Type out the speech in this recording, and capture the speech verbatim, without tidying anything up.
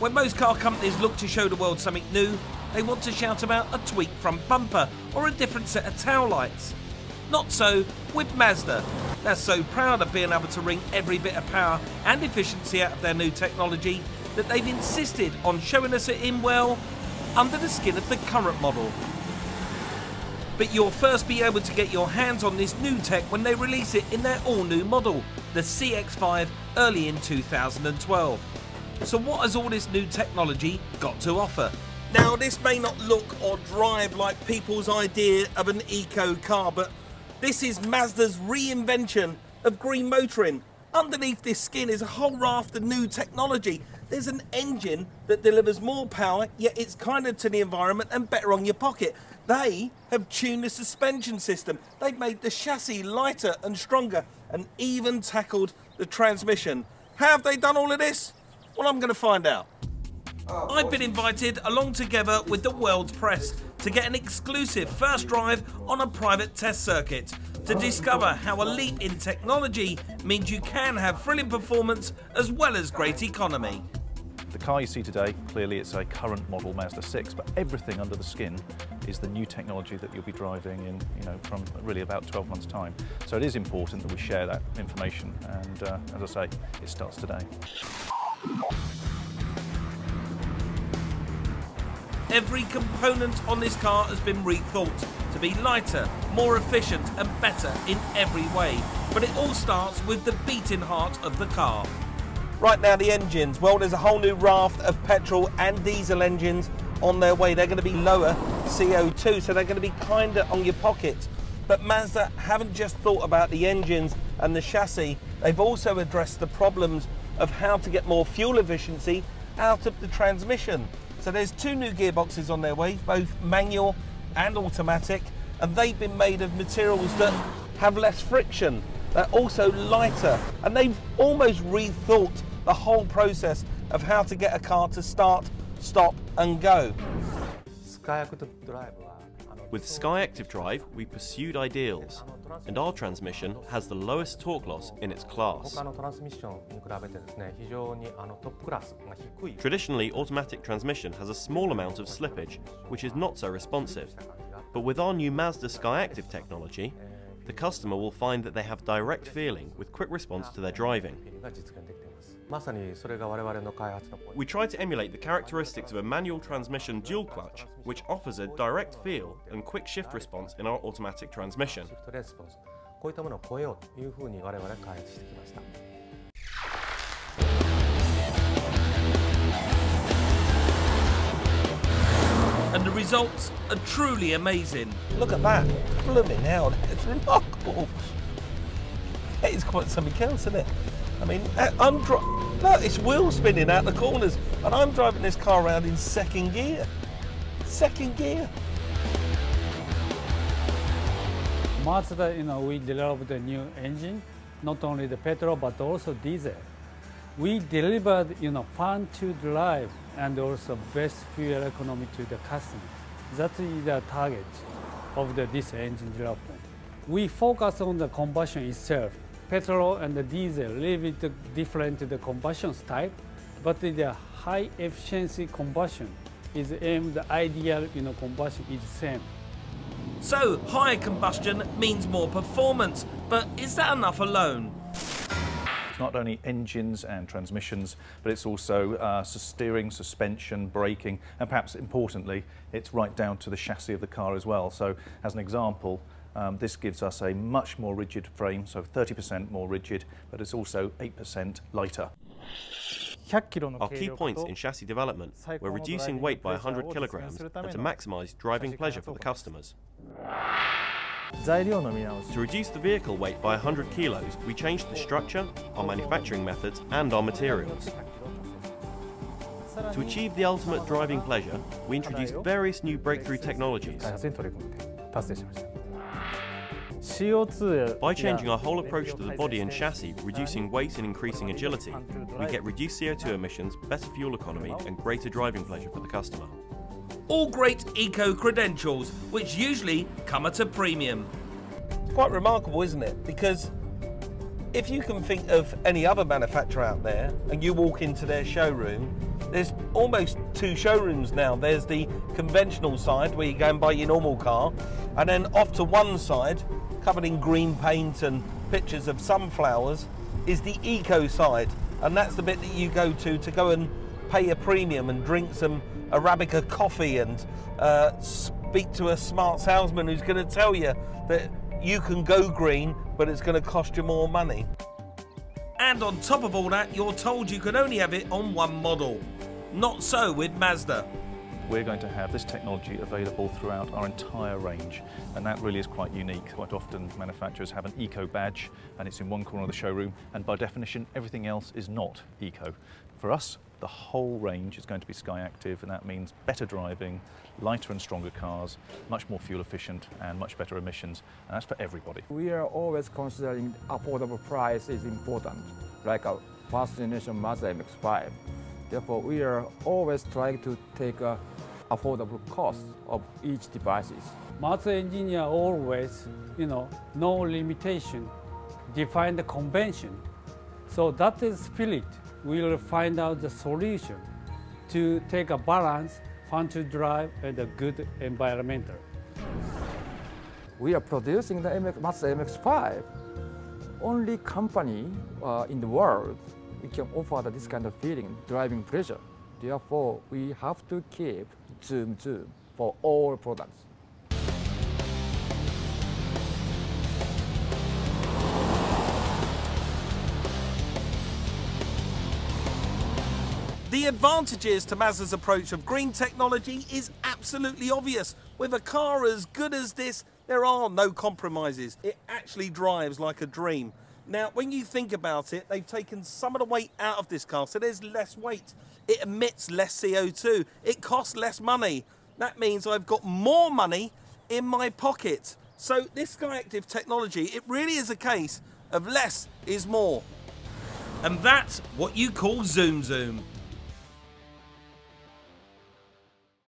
When most car companies look to show the world something new, they want to shout about a tweak from bumper or a different set of tail lights. Not so with Mazda. They're so proud of being able to wring every bit of power and efficiency out of their new technology that they've insisted on showing us it in, well, under the skin of the current model. But you'll first be able to get your hands on this new tech when they release it in their all-new model, the C X five, early in two thousand twelve. So what has all this new technology got to offer? Now, this may not look or drive like people's idea of an eco car, but this is Mazda's reinvention of green motoring. Underneath this skin is a whole raft of new technology. There's an engine that delivers more power, yet it's kinder to the environment and better on your pocket. They have tuned the suspension system. They've made the chassis lighter and stronger and even tackled the transmission. How have they done all of this? Well, I'm going to find out. I've been invited along together with the world's press to get an exclusive first drive on a private test circuit to discover how a leap in technology means you can have thrilling performance as well as great economy. The car you see today, clearly it's a current model Mazda six, but everything under the skin is the new technology that you'll be driving in, you know, from really about twelve months' time. So it is important that we share that information, and uh, as I say, it starts today. Every component on this car has been rethought to be lighter, more efficient and better in every way. But it all starts with the beating heart of the car. Right now, the engines. Well, there's a whole new raft of petrol and diesel engines on their way. They're going to be lower C O two, so they're going to be kinder on your pockets. But Mazda haven't just thought about the engines and the chassis. They've also addressed the problems of how to get more fuel efficiency out of the transmission. So there's two new gearboxes on their way, both manual and automatic, and they've been made of materials that have less friction. They're also lighter, and they've almost rethought the whole process of how to get a car to start, stop and go. With Skyactiv Drive, we pursued ideals, and our transmission has the lowest torque loss in its class. Traditionally, automatic transmission has a small amount of slippage, which is not so responsive. But with our new Mazda Skyactiv technology, the customer will find that they have direct feeling with quick response to their driving. We try to emulate the characteristics of a manual transmission dual clutch, which offers a direct feel and quick shift response in our automatic transmission. And the results are truly amazing. Look at that, blooming hell, it's remarkable. It is quite something else, isn't it? I mean, I'm look, it's wheel spinning out the corners, and I'm driving this car around in second gear. Second gear. Mazda, you know, we developed a new engine, not only the petrol but also diesel. We delivered, you know, fun to drive and also best fuel economy to the customer. That is the target of the, this engine development. We focus on the combustion itself. Petrol and the diesel, a little bit different the combustion type, but the high efficiency combustion is aimed, the ideal, you know, combustion is the same. So higher combustion means more performance, but is that enough alone? It's not only engines and transmissions, but it's also uh, steering, suspension, braking, and perhaps importantly, it's right down to the chassis of the car as well. So as an example, Um, this gives us a much more rigid frame, so thirty percent more rigid, but it's also eight percent lighter. Our key points in chassis development were reducing weight by one hundred kilograms and to maximise driving pleasure for the customers. To reduce the vehicle weight by one hundred kilos, we changed the structure, our manufacturing methods and our materials. To achieve the ultimate driving pleasure, we introduced various new breakthrough technologies. By changing our whole approach to the body and chassis, reducing weight and increasing agility, we get reduced C O two emissions, better fuel economy and greater driving pleasure for the customer. All great eco-credentials, which usually come at a premium. It's quite remarkable, isn't it? Because If you can think of any other manufacturer out there and you walk into their showroom, there's almost two showrooms now. There's the conventional side where you go and buy your normal car, and then off to one side, covered in green paint and pictures of sunflowers, is the eco side. And that's the bit that you go to to go and pay a premium and drink some Arabica coffee and uh, speak to a smart salesman who's going to tell you that you can go green, but it's going to cost you more money. And on top of all that, you're told you can only have it on one model. Not so with Mazda. We're going to have this technology available throughout our entire range, and that really is quite unique. Quite often manufacturers have an eco badge and it's in one corner of the showroom, and by definition everything else is not eco. For us, the whole range is going to be Skyactiv, and that means better driving, lighter and stronger cars, much more fuel efficient and much better emissions, and that's for everybody. We are always considering affordable price is important, like a first generation Mazda M X five. Therefore, we are always trying to take a affordable cost of each devices. Mazda engineer always, you know, no limitation, define the convention. So that is spirit. We will find out the solution to take a balance, fun to drive, and a good environmental. We are producing the Mazda M X five. Only company uh, in the world we can offer this kind of feeling, driving pleasure. Therefore, we have to keep Zoom Zoom for all products. The advantages to Mazda's approach of green technology is absolutely obvious. With a car as good as this, there are no compromises. It actually drives like a dream. Now, when you think about it, they've taken some of the weight out of this car, so there's less weight. It emits less C O two. It costs less money. That means I've got more money in my pocket. So this Skyactiv technology, it really is a case of less is more. And that's what you call Zoom Zoom.